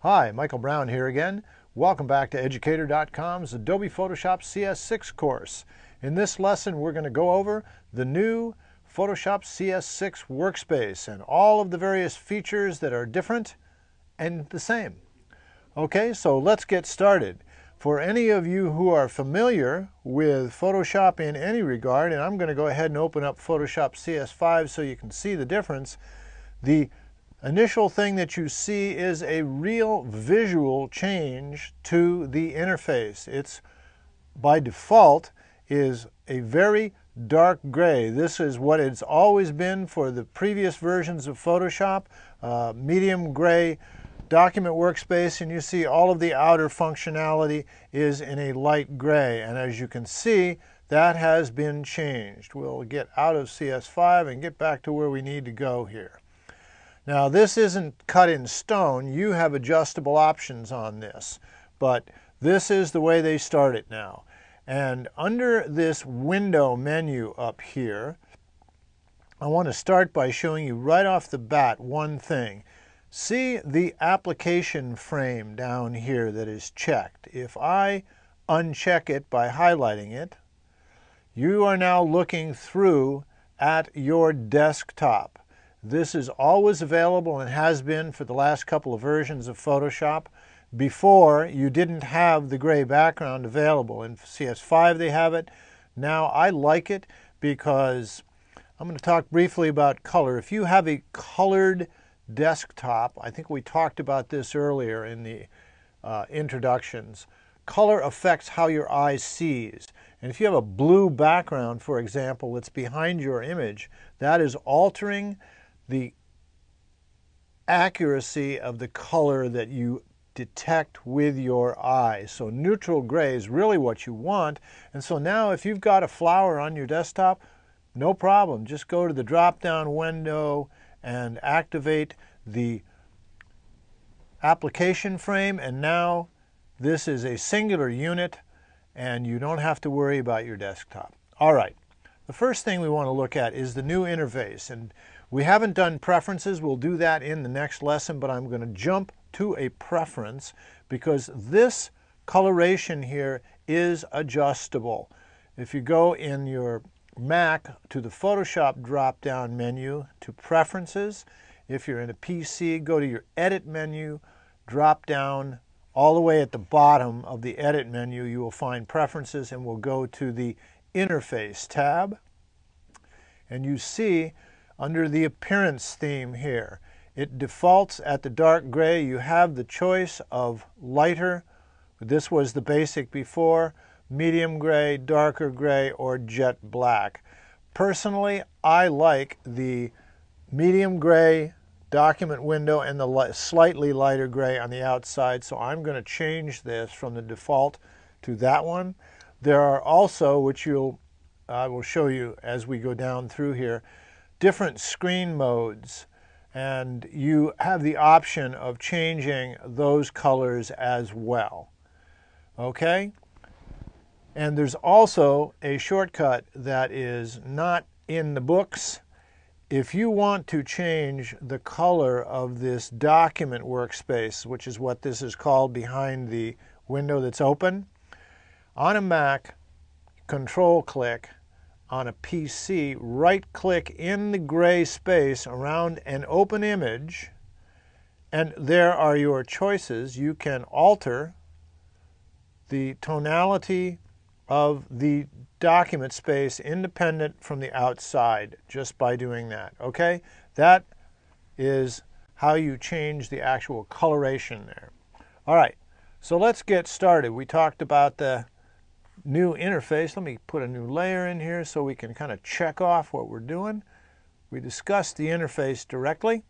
Hi, Michael Brown here again. Welcome back to Educator.com's Adobe Photoshop CS6 course. In this lesson, we're going to go over the new Photoshop CS6 workspace and all of the various features that are different and the same. Okay, so let's get started. For any of you who are familiar with Photoshop in any regard, and I'm going to go ahead and open up Photoshop CS5 so you can see the difference, the initial thing that you see is a real visual change to the interface. It's by default is a very dark gray. This is what it's always been for the previous versions of Photoshop, medium gray document workspace, and you see all of the outer functionality is in a light gray, and as you can see, that has been changed. We'll get out of CS5 and get back to where we need to go here. Now, this isn't cut in stone. You have adjustable options on this, but this is the way they start it now. And under this window menu up here, I want to start by showing you right off the bat one thing. See the application frame down here that is checked. If I uncheck it by highlighting it, you are now looking through at your desktop. This is always available and has been for the last couple of versions of Photoshop. Before, you didn't have the gray background available. In CS5 they have it. Now I like it because I'm going to talk briefly about color. If you have a colored desktop, I think we talked about this earlier in the introductions, color affects how your eye sees. And if you have a blue background, for example, that's behind your image, that is altering the accuracy of the color that you detect with your eye. So neutral gray is really what you want. And so now if you've got a flower on your desktop, no problem. Just go to the drop-down window and activate the application frame. And now this is a singular unit and you don't have to worry about your desktop. All right. The first thing we want to look at is the new interface. And we haven't done preferences. We'll do that in the next lesson, but I'm going to jump to a preference because this coloration here is adjustable. If you go in your Mac to the Photoshop drop-down menu to Preferences, if you're in a PC, go to your Edit menu, drop down all the way at the bottom of the Edit menu, you will find Preferences, and we'll go to the Interface tab, and you see under the appearance theme here, it defaults at the dark gray. You have the choice of lighter, this was the basic before, medium gray, darker gray, or jet black. Personally, I like the medium gray document window and the slightly lighter gray on the outside, so I'm going to change this from the default to that one. There are also, which I will show you as we go down through here, different screen modes, and you have the option of changing those colors as well. Okay? And there's also a shortcut that is not in the books. If you want to change the color of this document workspace, which is what this is called behind the window that's open, on a Mac, control click. On a PC, right-click in the gray space around an open image, and there are your choices. You can alter the tonality of the document space independent from the outside just by doing that, okay? That is how you change the actual coloration there. All right, so let's get started. We talked about the new interface. Let me put a new layer in here so we can kind of check off what we're doing. We discussed the interface directly.